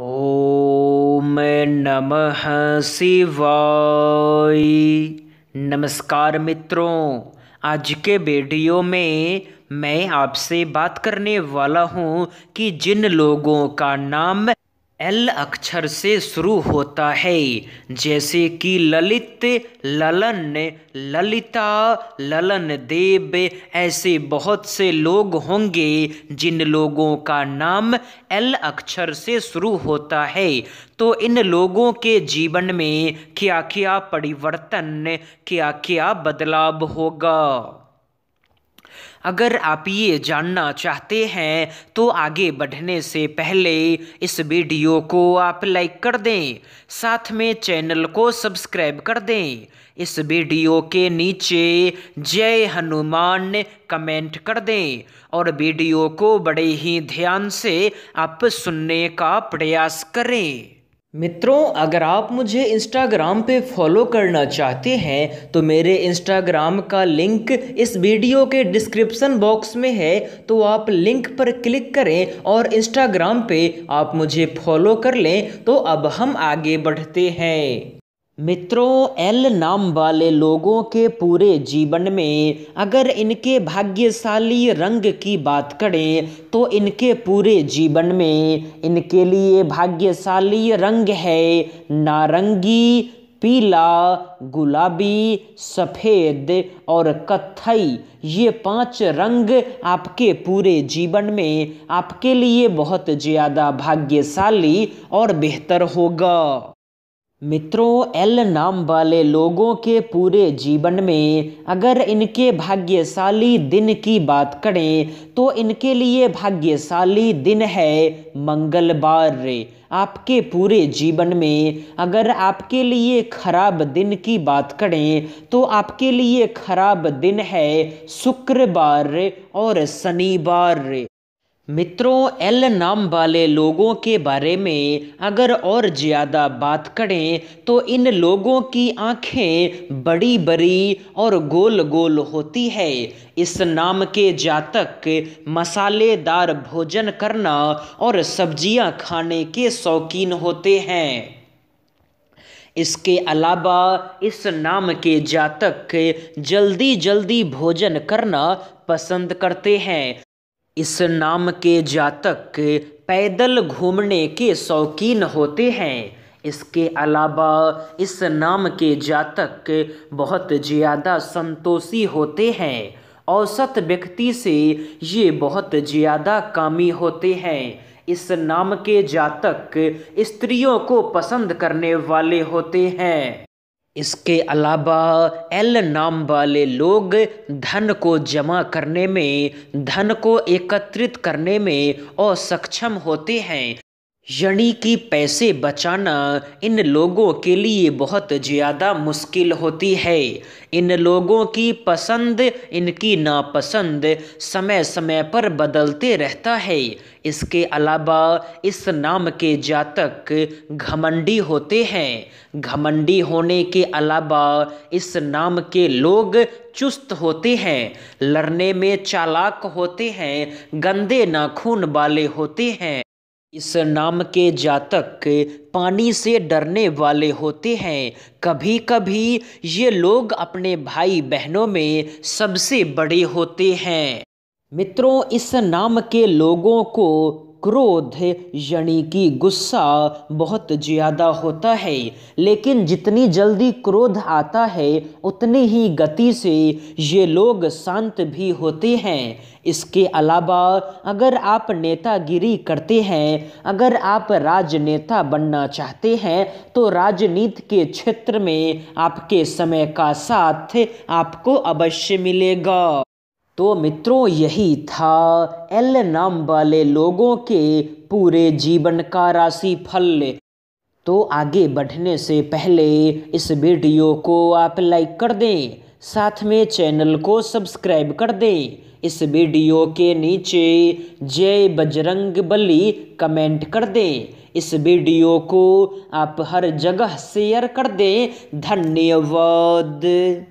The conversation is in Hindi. ओम नमः शिवाय। नमस्कार मित्रों, आज के वीडियो में मैं आपसे बात करने वाला हूं कि जिन लोगों का नाम एल अक्षर से शुरू होता है जैसे कि ललित, ललन, ललिता, ललन देव, ऐसे बहुत से लोग होंगे जिन लोगों का नाम एल अक्षर से शुरू होता है। तो इन लोगों के जीवन में क्या क्या परिवर्तन, क्या क्या बदलाव होगा, अगर आप ये जानना चाहते हैं तो आगे बढ़ने से पहले इस वीडियो को आप लाइक कर दें, साथ में चैनल को सब्सक्राइब कर दें। इस वीडियो के नीचे जय हनुमान कमेंट कर दें और वीडियो को बड़े ही ध्यान से आप सुनने का प्रयास करें। मित्रों, अगर आप मुझे इंस्टाग्राम पे फॉलो करना चाहते हैं तो मेरे इंस्टाग्राम का लिंक इस वीडियो के डिस्क्रिप्शन बॉक्स में है, तो आप लिंक पर क्लिक करें और इंस्टाग्राम पे आप मुझे फॉलो कर लें। तो अब हम आगे बढ़ते हैं। मित्रों, एल नाम वाले लोगों के पूरे जीवन में अगर इनके भाग्यशाली रंग की बात करें तो इनके पूरे जीवन में इनके लिए भाग्यशाली रंग है नारंगी, पीला, गुलाबी, सफ़ेद और कत्थई। ये पांच रंग आपके पूरे जीवन में आपके लिए बहुत ज़्यादा भाग्यशाली और बेहतर होगा। मित्रों, एल नाम वाले लोगों के पूरे जीवन में अगर इनके भाग्यशाली दिन की बात करें तो इनके लिए भाग्यशाली दिन है मंगलवार। आपके पूरे जीवन में अगर आपके लिए खराब दिन की बात करें तो आपके लिए खराब दिन है शुक्रवार और शनिवार। मित्रों, एल नाम वाले लोगों के बारे में अगर और ज़्यादा बात करें तो इन लोगों की आँखें बड़ी बड़ी और गोल गोल होती है। इस नाम के जातक मसालेदार भोजन करना और सब्जियां खाने के शौकीन होते हैं। इसके अलावा इस नाम के जातक जल्दी जल्दी भोजन करना पसंद करते हैं। इस नाम के जातक पैदल घूमने के शौकीन होते हैं। इसके अलावा इस नाम के जातक बहुत ज़्यादा संतोषी होते हैं। औसत व्यक्ति से ये बहुत ज़्यादा कामी होते हैं। इस नाम के जातक स्त्रियों को पसंद करने वाले होते हैं। इसके अलावा एल नाम वाले लोग धन को जमा करने में, धन को एकत्रित करने में असक्षम होते हैं, यानी कि पैसे बचाना इन लोगों के लिए बहुत ज़्यादा मुश्किल होती है। इन लोगों की पसंद, इनकी नापसंद समय समय पर बदलते रहता है। इसके अलावा इस नाम के जातक घमंडी होते हैं। घमंडी होने के अलावा इस नाम के लोग चुस्त होते हैं, लड़ने में चालाक होते हैं, गंदे नाखून वाले होते हैं। इस नाम के जातक पानी से डरने वाले होते हैं। कभी कभी ये लोग अपने भाई बहनों में सबसे बड़े होते हैं। मित्रों, इस नाम के लोगों को क्रोध यानी कि गुस्सा बहुत ज़्यादा होता है, लेकिन जितनी जल्दी क्रोध आता है उतनी ही गति से ये लोग शांत भी होते हैं। इसके अलावा अगर आप नेतागिरी करते हैं, अगर आप राजनेता बनना चाहते हैं तो राजनीति के क्षेत्र में आपके समय का साथ आपको अवश्य मिलेगा। तो मित्रों, यही था एल नाम वाले लोगों के पूरे जीवन का राशिफल। तो आगे बढ़ने से पहले इस वीडियो को आप लाइक कर दें, साथ में चैनल को सब्सक्राइब कर दें। इस वीडियो के नीचे जय बजरंगबली कमेंट कर दें। इस वीडियो को आप हर जगह शेयर कर दें। धन्यवाद।